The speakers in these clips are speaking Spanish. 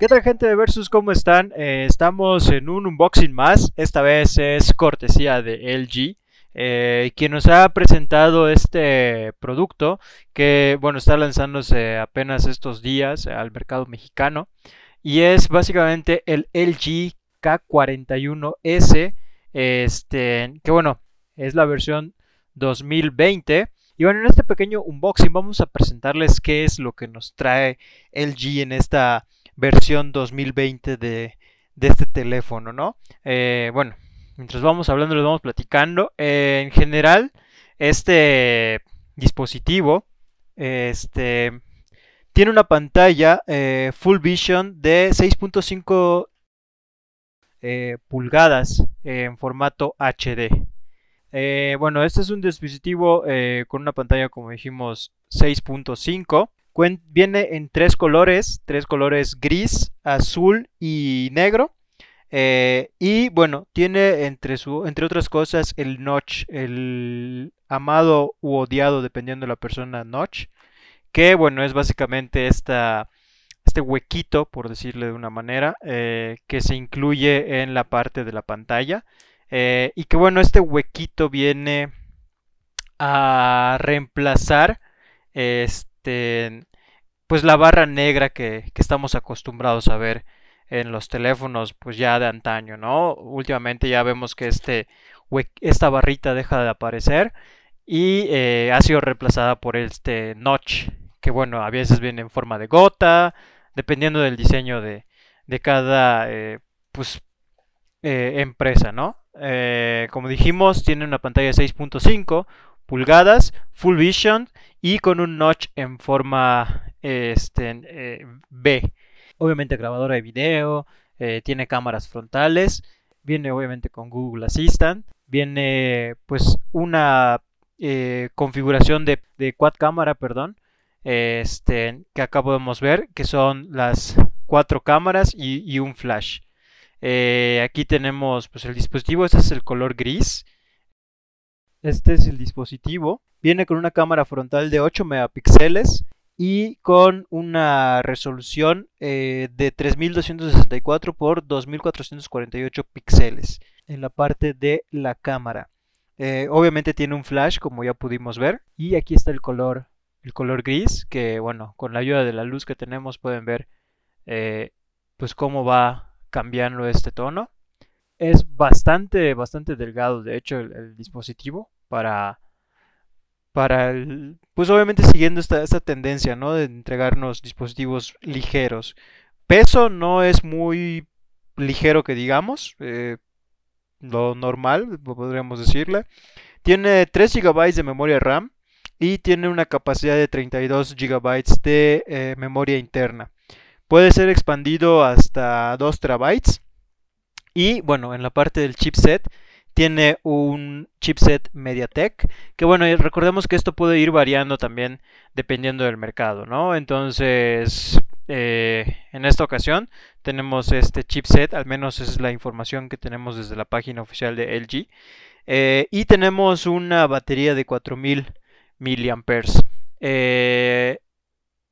¿Qué tal, gente de Versus? ¿Cómo están? Estamos en un unboxing más. Esta vez es cortesía de LG, quien nos ha presentado este producto que, bueno, está lanzándose apenas estos días al mercado mexicano. Y es básicamente el LG K41S, que, bueno, es la versión 2020. Y bueno, en este pequeño unboxing vamos a presentarles qué es lo que nos trae LG en esta versión 2020 de este teléfono, ¿no? Bueno, mientras vamos hablando, les vamos platicando. En general, este dispositivo tiene una pantalla Full Vision de 6.5 pulgadas en formato HD. Bueno, este es un dispositivo con una pantalla, como dijimos, 6.5. Viene en tres colores: gris, azul y negro. Y bueno, tiene entre otras cosas el notch, el amado u odiado, dependiendo de la persona, notch. Que bueno, es básicamente este huequito, por decirle de una manera, que se incluye en la parte de la pantalla. Y que bueno, este huequito viene a reemplazar pues la barra negra que estamos acostumbrados a ver en los teléfonos, pues ya de antaño, ¿no? Últimamente ya vemos que esta barrita deja de aparecer y ha sido reemplazada por este notch, que bueno, a veces viene en forma de gota, dependiendo del diseño de cada empresa, ¿no? Como dijimos, tiene una pantalla de 6.5 pulgadas, Full Vision y con un notch en forma B. Obviamente grabadora de video, tiene cámaras frontales, viene obviamente con Google Assistant, viene pues una configuración de quad cámara, perdón, que acá podemos ver que son las 4 cámaras y un flash. Aquí tenemos pues el dispositivo. Este es el color gris. Este es el dispositivo. Viene con una cámara frontal de 8 megapíxeles y con una resolución de 3264 por 2448 píxeles en la parte de la cámara. Obviamente tiene un flash, como ya pudimos ver, y aquí está el color gris, que bueno, con la ayuda de la luz que tenemos pueden ver pues cómo va cambiando este tono. Es bastante delgado, de hecho, el dispositivo pues obviamente siguiendo esta tendencia, ¿no?, de entregarnos dispositivos ligeros. Peso no es muy ligero, que digamos, lo normal, podríamos decirle. Tiene 3 GB de memoria RAM y tiene una capacidad de 32 GB de memoria interna. Puede ser expandido hasta 2 TB. Y bueno, en la parte del chipset, tiene un chipset MediaTek. Que bueno, recordemos que esto puede ir variando también dependiendo del mercado, ¿no? Entonces, en esta ocasión tenemos este chipset. Al menos esa es la información que tenemos desde la página oficial de LG. Y tenemos una batería de 4000 mAh.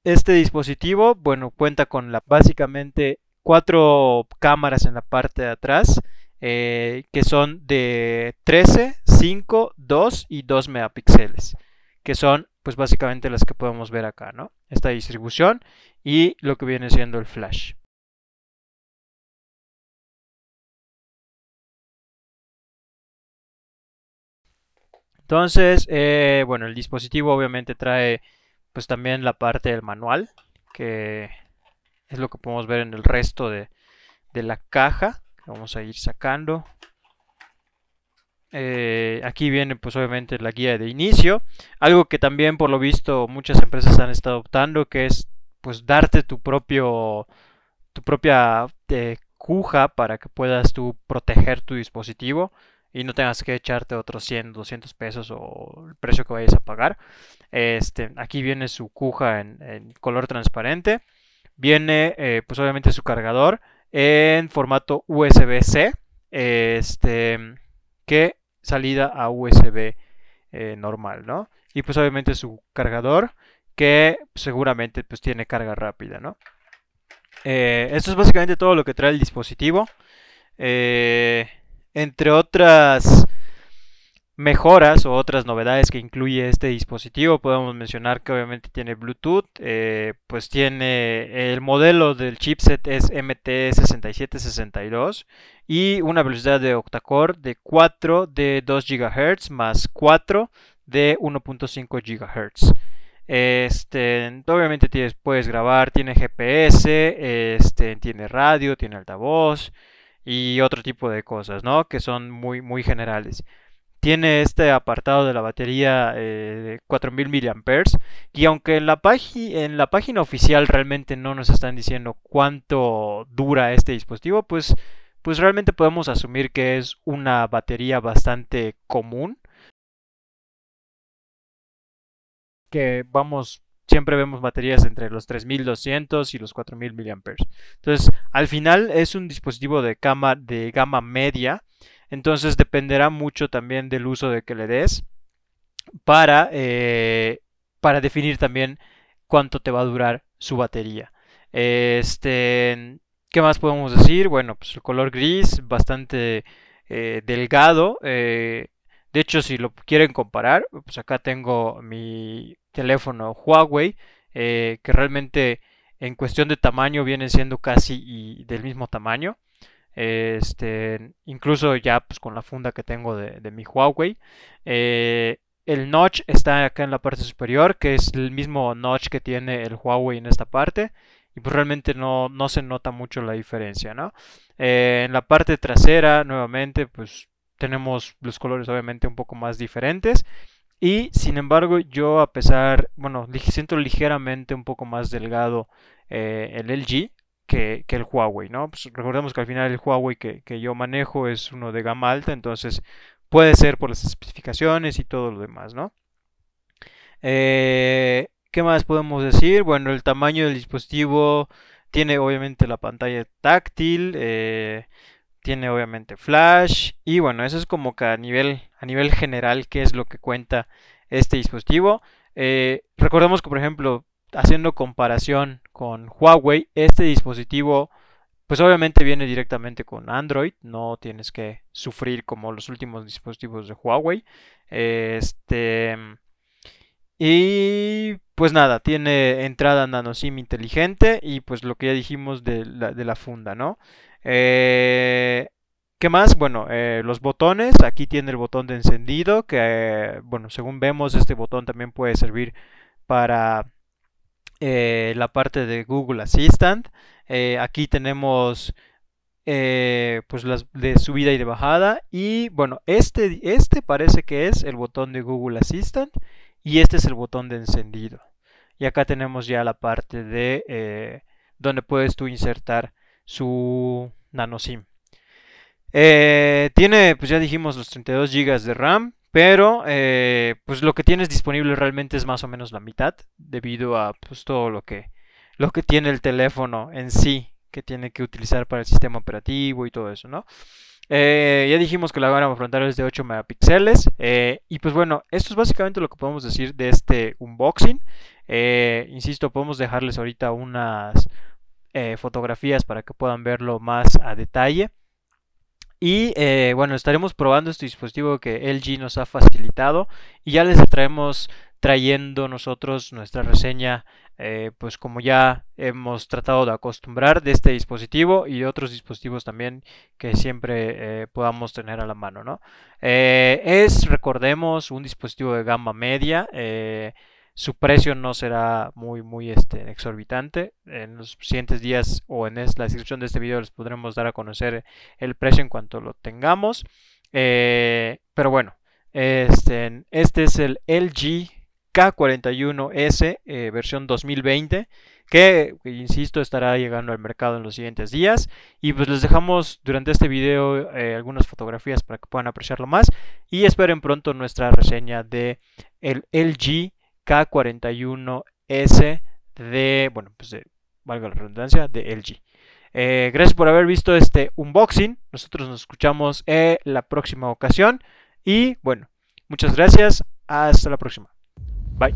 Este dispositivo, bueno, cuenta con básicamente 4 cámaras en la parte de atrás, que son de 13, 5, 2 y 2 megapíxeles, que son pues básicamente las que podemos ver acá, ¿no? Esta distribución y lo que viene siendo el flash. Entonces, bueno, el dispositivo obviamente trae pues también la parte del manual, que es lo que podemos ver en el resto de la caja, que vamos a ir sacando. Aquí viene pues obviamente la guía de inicio, algo que también por lo visto muchas empresas han estado adoptando, que es pues darte tu propia cuja para que puedas tú proteger tu dispositivo y no tengas que echarte otros 100, 200 pesos o el precio que vayas a pagar. Aquí viene su cuja en color transparente. Viene pues obviamente su cargador en formato USB-C. Que salida a USB normal, ¿no? Y pues obviamente su cargador, que seguramente pues tiene carga rápida, ¿no? Esto es básicamente todo lo que trae el dispositivo. Entre otras mejoras o otras novedades que incluye este dispositivo, podemos mencionar que obviamente tiene Bluetooth, pues tiene el modelo del chipset es MT6762 y una velocidad de octa-core de 4 de 2 GHz más 4 de 1.5 GHz. Obviamente puedes grabar, tiene GPS, tiene radio, tiene altavoz y otro tipo de cosas, ¿no? Que son muy generales. Tiene este apartado de la batería de 4000 mAh, y aunque en la página oficial realmente no nos están diciendo cuánto dura este dispositivo, pues realmente podemos asumir que es una batería bastante común. Que siempre vemos baterías entre los 3200 y los 4000 mAh. Entonces, al final es un dispositivo de gama media. Entonces dependerá mucho también del uso de que le des para definir también cuánto te va a durar su batería. ¿Qué más podemos decir? Bueno, pues el color gris, bastante delgado. De hecho, si lo quieren comparar, pues acá tengo mi teléfono Huawei, que realmente en cuestión de tamaño vienen siendo casi del mismo tamaño. Incluso ya pues con la funda que tengo de mi Huawei. El notch está acá en la parte superior, que es el mismo notch que tiene el Huawei en esta parte. Y pues realmente no se nota mucho la diferencia, ¿no? En la parte trasera, nuevamente, pues tenemos los colores obviamente un poco más diferentes. Y sin embargo, yo a pesar, bueno, siento ligeramente un poco más delgado el LG. Que el Huawei, ¿no? Pues recordemos que al final el Huawei que yo manejo es uno de gama alta, entonces puede ser por las especificaciones y todo lo demás, ¿no? ¿Qué más podemos decir? Bueno, el tamaño del dispositivo tiene obviamente la pantalla táctil, tiene obviamente flash, y bueno, eso es como que a nivel general qué es lo que cuenta este dispositivo. Recordemos que, por ejemplo, haciendo comparación con Huawei, este dispositivo pues obviamente viene directamente con Android, no tienes que sufrir como los últimos dispositivos de Huawei. Y pues nada, tiene entrada Nano SIM inteligente y pues lo que ya dijimos de la funda, ¿no? ¿Qué más? Bueno, los botones, aquí tiene el botón de encendido que, bueno, según vemos este botón también puede servir para la parte de Google Assistant. Aquí tenemos pues las de subida y de bajada, y bueno, este parece que es el botón de Google Assistant y este es el botón de encendido, y acá tenemos ya la parte de donde puedes tú insertar su Nano SIM. Tiene, pues ya dijimos, los 32 GB de RAM. Pero pues lo que tienes disponible realmente es más o menos la mitad, debido a pues todo lo que tiene el teléfono en sí, que tiene que utilizar para el sistema operativo y todo eso, ¿no? Ya dijimos que la cámara frontal es de 8 megapíxeles. Y pues bueno, esto es básicamente lo que podemos decir de este unboxing. Insisto, podemos dejarles ahorita unas fotografías para que puedan verlo más a detalle. Y bueno, estaremos probando este dispositivo que LG nos ha facilitado y ya les estaremos trayendo nosotros nuestra reseña, pues como ya hemos tratado de acostumbrar, de este dispositivo y otros dispositivos también que siempre podamos tener a la mano, ¿no? Recordemos, un dispositivo de gama media. Su precio no será muy exorbitante. En los siguientes días o en la descripción de este video les podremos dar a conocer el precio en cuanto lo tengamos. Pero bueno, este es el LG K41S versión 2020, que insisto estará llegando al mercado en los siguientes días, y pues les dejamos durante este video algunas fotografías para que puedan apreciarlo más y esperen pronto nuestra reseña de el LG K41S de, bueno, pues valga la redundancia, de LG. Gracias por haber visto este unboxing. Nosotros nos escuchamos en la próxima ocasión. Y bueno, muchas gracias. Hasta la próxima. Bye.